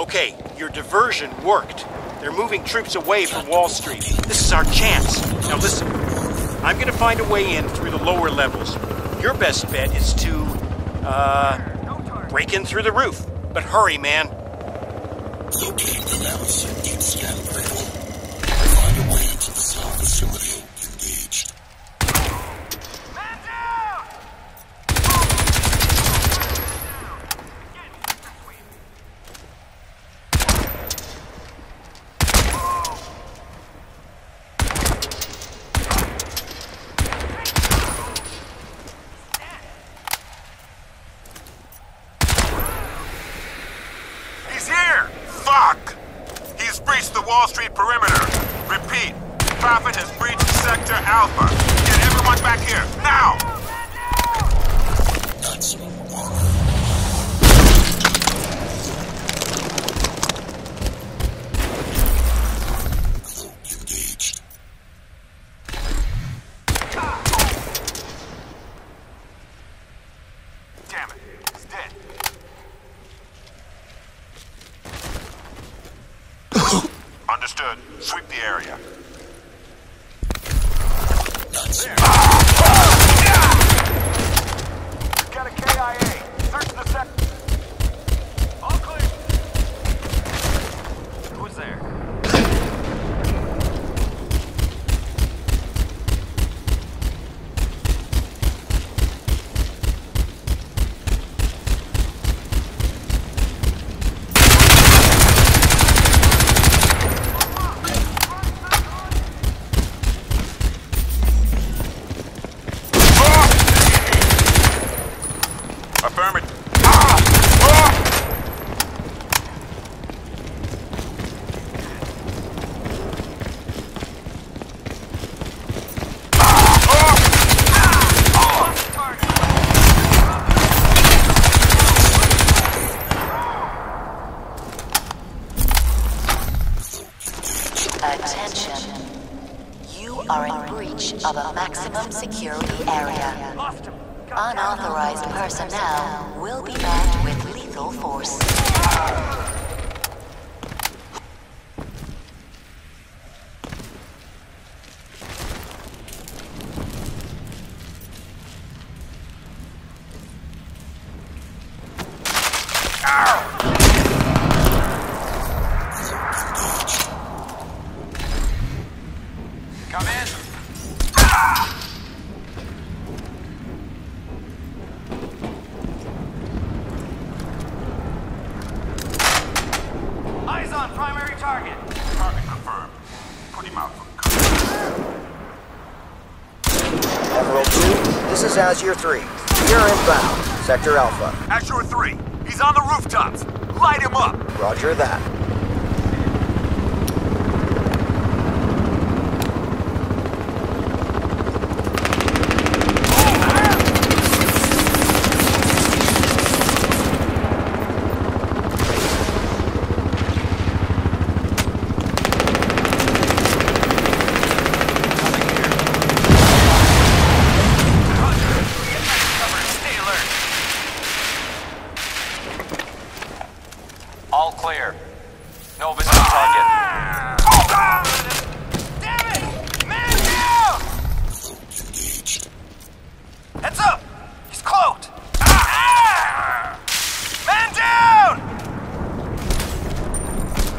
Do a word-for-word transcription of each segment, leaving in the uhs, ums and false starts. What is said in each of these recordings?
Okay, your diversion worked. They're moving troops away from Wall Street. This is our chance. Now listen, I'm gonna find a way in through the lower levels. Your best bet is to, uh, break in through the roof. But hurry, man. Locate the mouse and deep scan critical. Find a way to the cell facility. Engaged. Man down! He's here! Fuck! He's breached the Wall Street perimeter. Repeat, Prophet has breached Sector Alpha. Get everyone back here, now! That's sweep the area. That's there. Ah! Got a K I A. Search the sector. All clear. Who's there? Of a maximum security area. Unauthorized personnel will be met with lethal force. This is Azure three. You're inbound. Sector Alpha. Azure three. He's on the rooftops. Light him up. Roger that. Clear. No visible target. Ah! Ah! Damn it! Man down! Heads up! He's cloaked! Ah! Ah! Man down!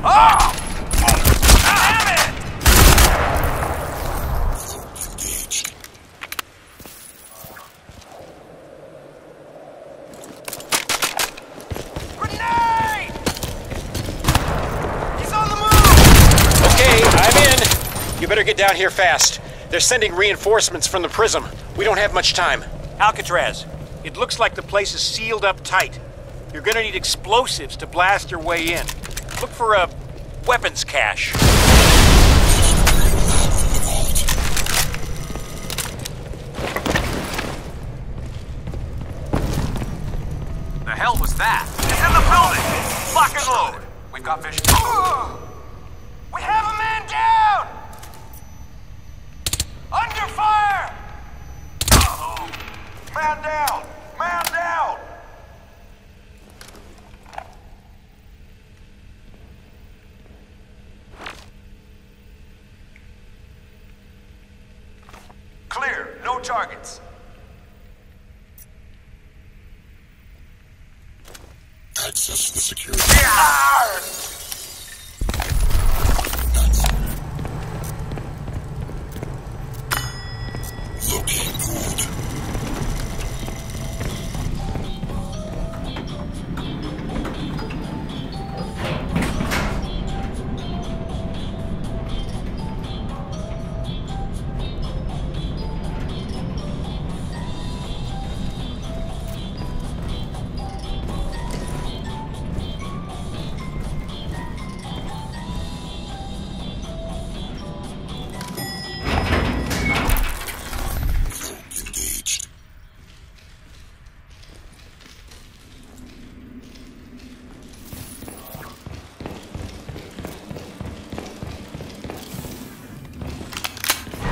Oh! Better get down here fast. They're sending reinforcements from the prism. We don't have much time. Alcatraz, it looks like the place is sealed up tight. You're gonna need explosives to blast your way in. Look for a weapons cache. The hell was that? It's in the building! Lock and load! We've got vision. We have a man down! Under fire! Uh-oh. Man down! Man down! targets. Access the security. Yeah!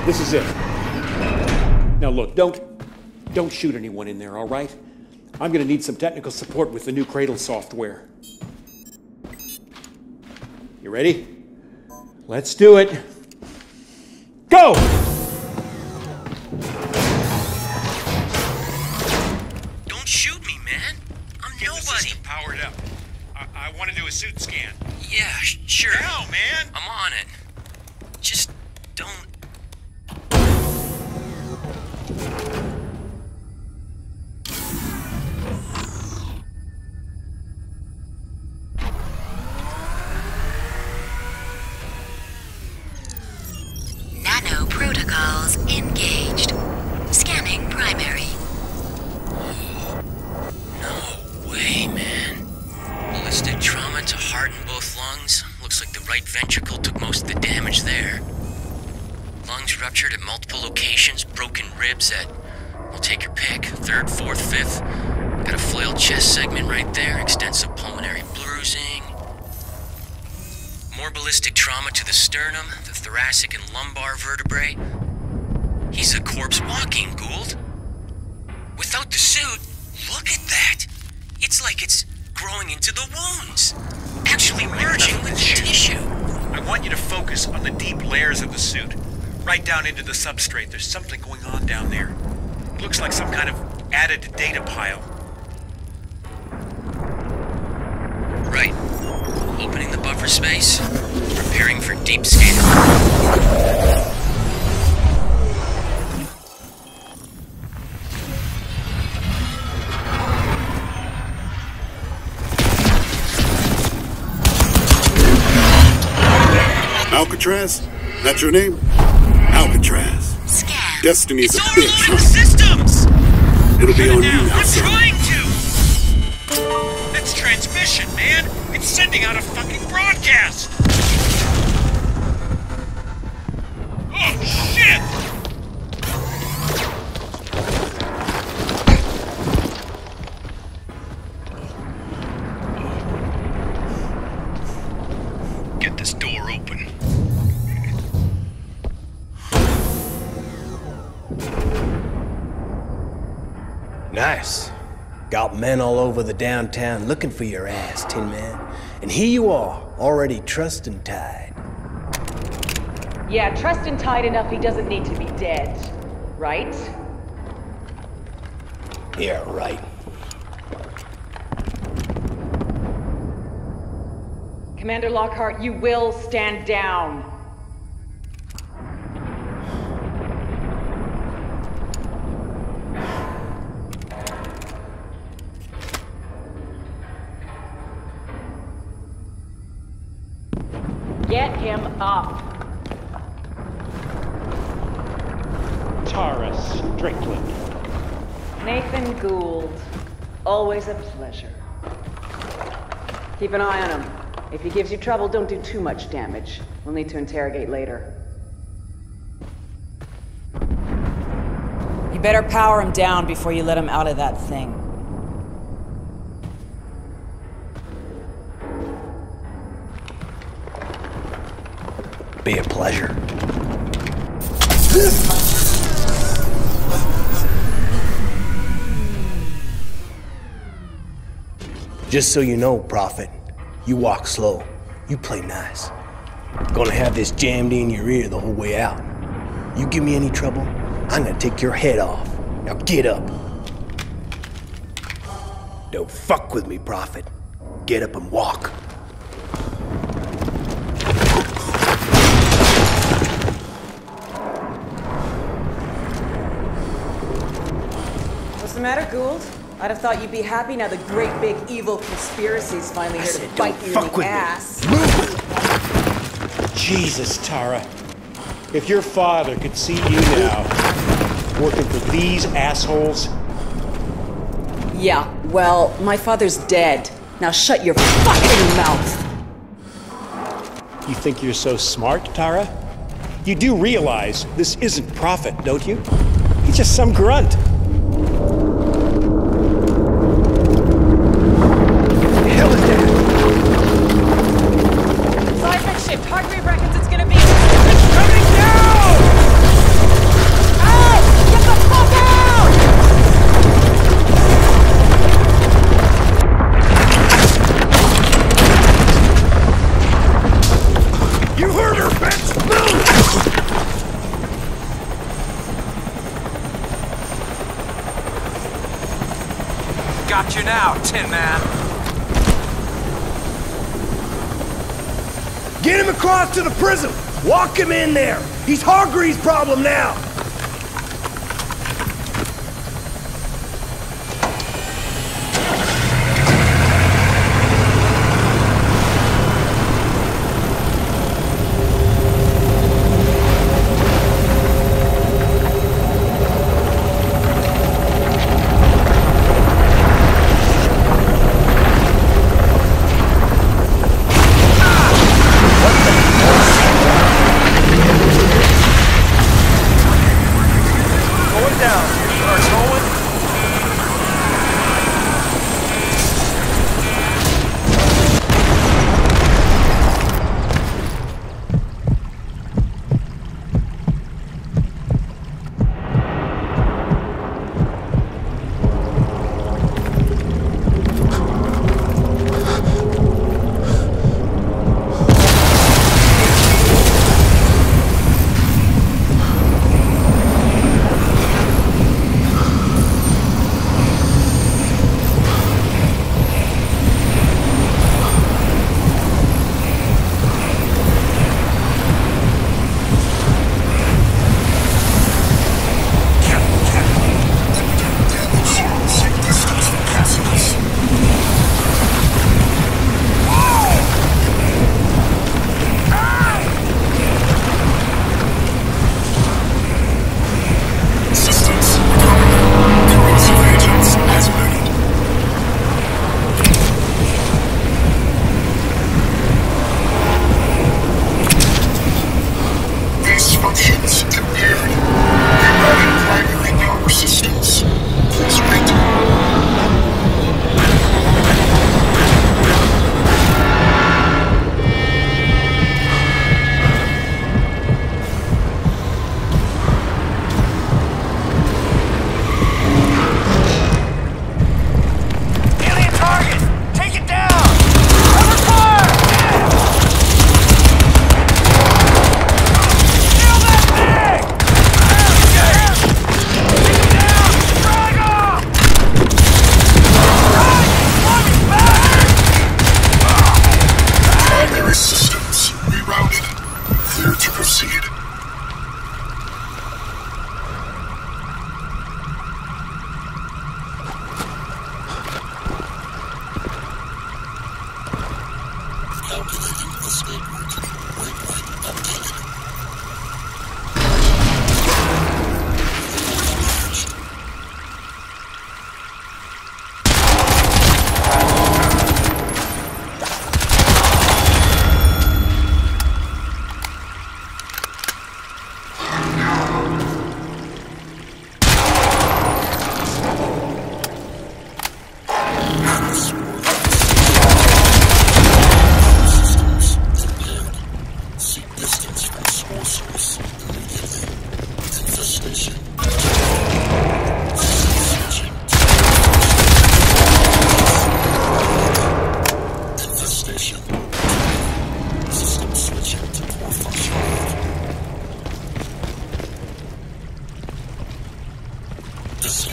This is it. Now look, don't, don't shoot anyone in there, all right? I'm gonna need some technical support with the new Cradle software. You ready? Let's do it. Go! Don't shoot me, man. I'm Get nobody. The system powered up. I, I wanna do a suit scan. Yeah, sure. Now, man. I'm on it. Just don't. Substrate. There's something going on down there. It looks like some kind of added data pile. Right. Opening the buffer space. Preparing for deep scanning. Alcatraz? That's your name? Alcatraz. Scam. Destiny's it's a bitch. It's overloading the systems! It'll be on you now, I'm trying to! That's transmission, man! It's sending out a fucking broadcast! Oh, shit! Nice. Got men all over the downtown looking for your ass, Tin Man. And here you are, already trussed and tied. Yeah, trussed and tied enough he doesn't need to be dead. Right? Yeah, right. Commander Lockhart, you will stand down. Get him up. Taurus Drinklin. Nathan Gould. Always a pleasure. Keep an eye on him. If he gives you trouble, don't do too much damage. We'll need to interrogate later. You better power him down before you let him out of that thing. Be a pleasure. Just so you know, Prophet, you walk slow, you play nice. Gonna have this jammed in your ear the whole way out. You give me any trouble, I'm gonna take your head off. Now get up. Don't fuck with me, Prophet. Get up and walk. What's the matter, Gould? I'd have thought you'd be happy now the great big evil conspiracy's finally here to bite you in the ass. Move! Jesus, Tara. If your father could see you now, working for these assholes... Yeah, well, my father's dead. Now shut your fucking mouth! You think you're so smart, Tara? You do realize this isn't Prophet, don't you? He's just some grunt. Got you now, Tin Man. Get him across to the prison. Walk him in there. He's Hargreeves' problem now.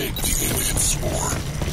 make the aliens more.